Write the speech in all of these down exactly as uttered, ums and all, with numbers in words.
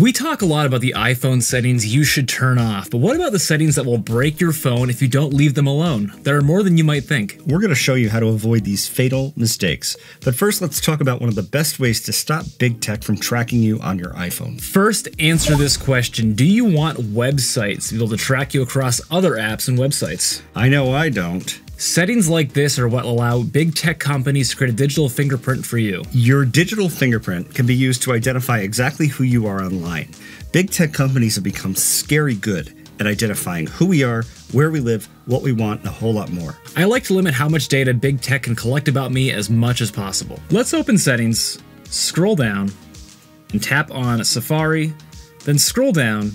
We talk a lot about the iPhone settings you should turn off, but what about the settings that will break your phone if you don't leave them alone? There are more than you might think. We're going to show you how to avoid these fatal mistakes. But first, let's talk about one of the best ways to stop big tech from tracking you on your iPhone. First, answer this question. Do you want websites to be able to track you across other apps and websites? I know I don't. Settings like this are what allow big tech companies to create a digital fingerprint for you. Your digital fingerprint can be used to identify exactly who you are online. Big tech companies have become scary good at identifying who we are, where we live, what we want, and a whole lot more. I like to limit how much data big tech can collect about me as much as possible. Let's open settings, scroll down, and tap on Safari, then scroll down,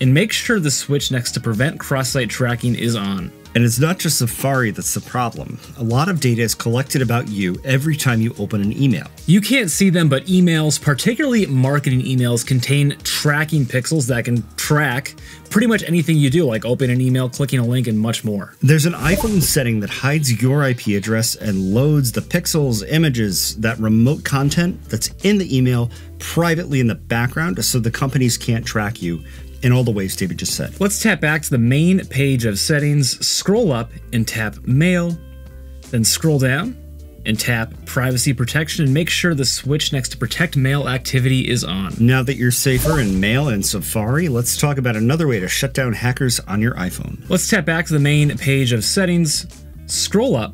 and make sure the switch next to Prevent Cross-Site Tracking is on. And it's not just Safari that's the problem. A lot of data is collected about you every time you open an email. You can't see them, but emails, particularly marketing emails, contain tracking pixels that can track pretty much anything you do, like open an email, clicking a link, and much more. There's an iPhone setting that hides your I P address and loads the pixels, images, that remote content that's in the email privately in the background so the companies can't track you in all the ways David just said. Let's tap back to the main page of settings, scroll up and tap Mail, then scroll down and tap Privacy Protection and make sure the switch next to Protect Mail Activity is on. Now that you're safer in Mail and Safari, let's talk about another way to shut down hackers on your iPhone. Let's tap back to the main page of settings, scroll up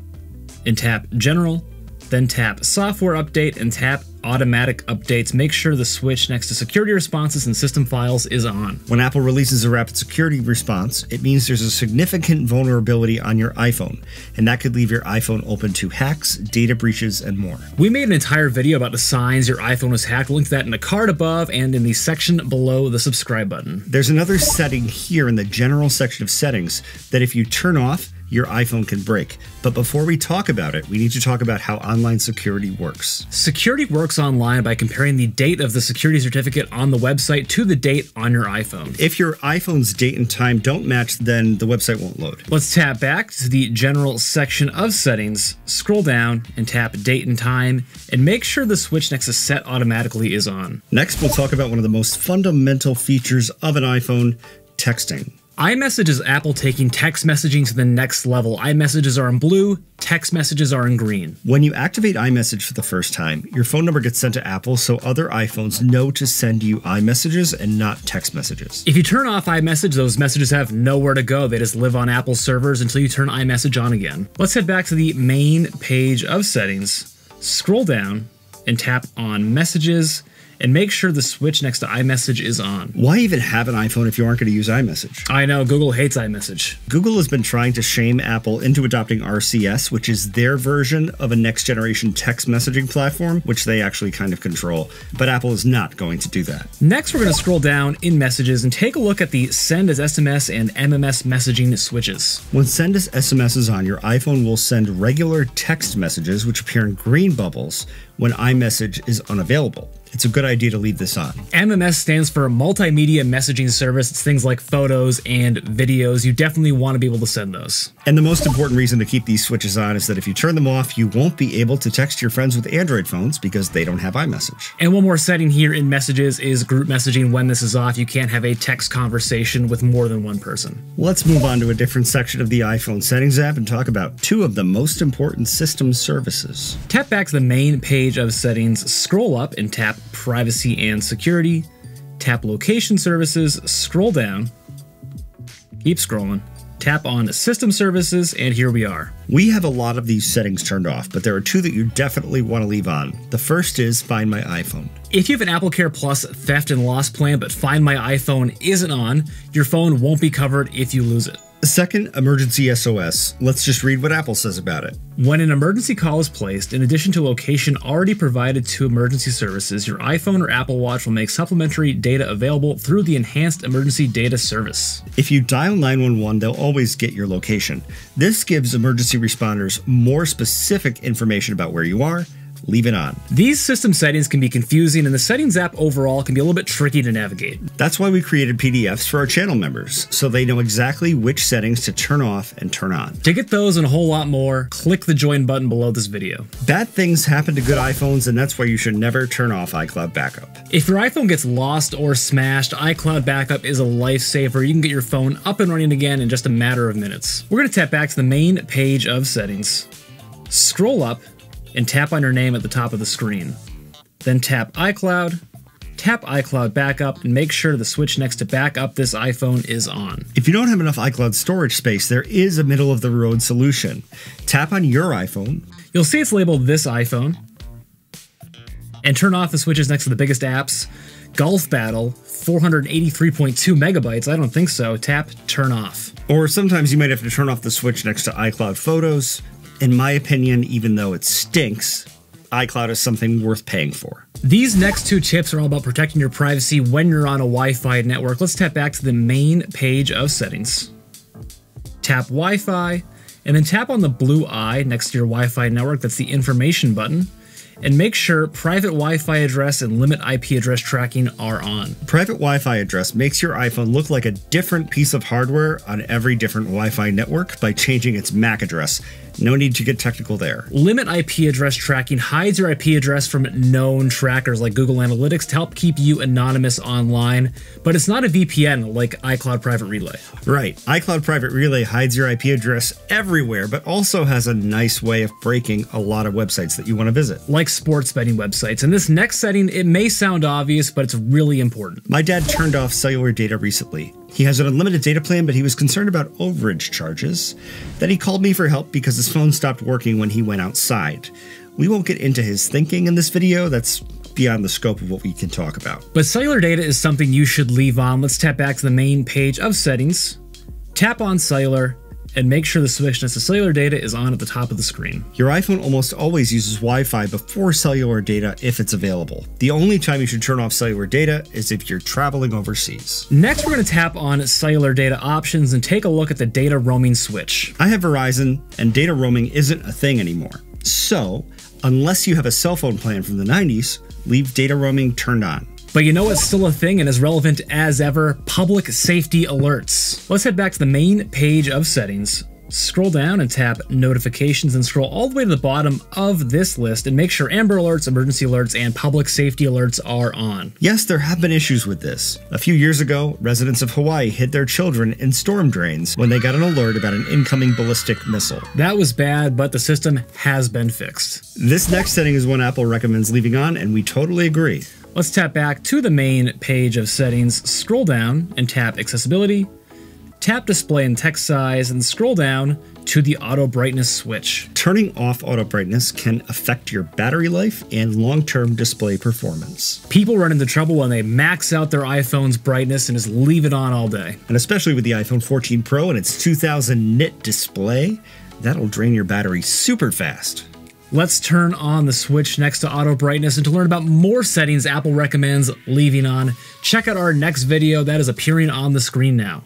and tap General, then tap Software Update and tap Automatic Updates. Make sure the switch next to Security Responses and System Files is on. When Apple releases a rapid security response, it means there's a significant vulnerability on your iPhone, and that could leave your iPhone open to hacks, data breaches, and more. We made an entire video about the signs your iPhone was hacked. We'll link that in the card above and in the section below the subscribe button. There's another setting here in the general section of settings that if you turn off, your iPhone can break. But before we talk about it, we need to talk about how online security works. Security works online by comparing the date of the security certificate on the website to the date on your iPhone. If your iPhone's date and time don't match, then the website won't load. Let's tap back to the general section of settings, scroll down and tap date and time, and make sure the switch next to set automatically is on. Next, we'll talk about one of the most fundamental features of an iPhone, texting. iMessage is Apple taking text messaging to the next level. iMessages are in blue, text messages are in green. When you activate iMessage for the first time, your phone number gets sent to Apple so other iPhones know to send you iMessages and not text messages. If you turn off iMessage, those messages have nowhere to go. They just live on Apple servers until you turn iMessage on again. Let's head back to the main page of settings, scroll down, and tap on Messages, and make sure the switch next to iMessage is on. Why even have an iPhone if you aren't going to use iMessage? I know, Google hates iMessage. Google has been trying to shame Apple into adopting R C S, which is their version of a next generation text messaging platform, which they actually kind of control. But Apple is not going to do that. Next, we're going to scroll down in Messages and take a look at the Send as S M S and M M S messaging switches. When Send as S M S is on, your iPhone will send regular text messages, which appear in green bubbles, when iMessage is unavailable. It's a good idea to leave this on. M M S stands for Multimedia Messaging Service. It's things like photos and videos. You definitely want to be able to send those. And the most important reason to keep these switches on is that if you turn them off, you won't be able to text your friends with Android phones because they don't have iMessage. And one more setting here in Messages is group messaging. When this is off, you can't have a text conversation with more than one person. Let's move on to a different section of the iPhone settings app and talk about two of the most important system services. Tap back to the main page of settings, scroll up and tap Privacy and Security, tap Location Services, scroll down, keep scrolling, tap on System Services, and here we are. We have a lot of these settings turned off, but there are two that you definitely want to leave on. The first is Find My iPhone. If you have an AppleCare Plus Theft and Loss plan, but Find My iPhone isn't on, your phone won't be covered if you lose it. Second, Emergency S O S. Let's just read what Apple says about it. When an emergency call is placed, in addition to location already provided to emergency services, your iPhone or Apple Watch will make supplementary data available through the Enhanced Emergency Data Service. If you dial nine one one, they'll always get your location. This gives emergency responders more specific information about where you are, leave it on. These system settings can be confusing, and the settings app overall can be a little bit tricky to navigate. That's why we created P D Fs for our channel members, so they know exactly which settings to turn off and turn on. To get those and a whole lot more, click the join button below this video. Bad things happen to good iPhones, and that's why you should never turn off iCloud backup. If your iPhone gets lost or smashed, iCloud backup is a lifesaver. You can get your phone up and running again in just a matter of minutes. We're going to tap back to the main page of settings. Scroll up and tap on your name at the top of the screen. Then tap iCloud, tap iCloud backup, and make sure the switch next to backup this iPhone is on. If you don't have enough iCloud storage space, there is a middle of the road solution. Tap on your iPhone. You'll see it's labeled this iPhone, and turn off the switches next to the biggest apps. Golf Battle, four hundred eighty-three point two megabytes, I don't think so. Tap turn off. Or sometimes you might have to turn off the switch next to iCloud Photos. In my opinion, even though it stinks, iCloud is something worth paying for. These next two tips are all about protecting your privacy when you're on a Wi-Fi network. Let's tap back to the main page of settings. Tap Wi-Fi, and then tap on the blue eye next to your Wi-Fi network. That's the information button. And make sure private Wi-Fi address and limit I P address tracking are on. Private Wi-Fi address makes your iPhone look like a different piece of hardware on every different Wi-Fi network by changing its M A C address. No need to get technical there. Limit I P address tracking hides your I P address from known trackers like Google Analytics to help keep you anonymous online, but it's not a V P N like iCloud Private Relay. Right, iCloud Private Relay hides your I P address everywhere, but also has a nice way of breaking a lot of websites that you want to visit. Like sports betting websites. And this next setting, it may sound obvious, but it's really important. My dad turned off cellular data recently. He has an unlimited data plan, but he was concerned about overage charges. Then he called me for help because his phone stopped working when he went outside. We won't get into his thinking in this video. That's beyond the scope of what we can talk about. But cellular data is something you should leave on. Let's tap back to the main page of settings. Tap on cellular, and make sure the switch next to cellular data is on at the top of the screen. Your iPhone almost always uses Wi-Fi before cellular data if it's available. The only time you should turn off cellular data is if you're traveling overseas. Next, we're going to tap on cellular data options and take a look at the data roaming switch. I have Verizon, and data roaming isn't a thing anymore. So, unless you have a cell phone plan from the nineties, leave data roaming turned on. But you know what's still a thing and as relevant as ever? Public safety alerts. Let's head back to the main page of settings. Scroll down and tap notifications and scroll all the way to the bottom of this list and make sure Amber Alerts, emergency alerts, and public safety alerts are on. Yes, there have been issues with this. A few years ago, residents of Hawaii hid their children in storm drains when they got an alert about an incoming ballistic missile. That was bad, but the system has been fixed. This next setting is one Apple recommends leaving on, and we totally agree. Let's tap back to the main page of settings, scroll down and tap accessibility, tap display and text size, and scroll down to the auto brightness switch. Turning off auto brightness can affect your battery life and long-term display performance. People run into trouble when they max out their iPhone's brightness and just leave it on all day. And especially with the iPhone fourteen Pro and its two thousand nit display, that'll drain your battery super fast. Let's turn on the switch next to auto brightness, and to learn about more settings Apple recommends leaving on, check out our next video that is appearing on the screen now.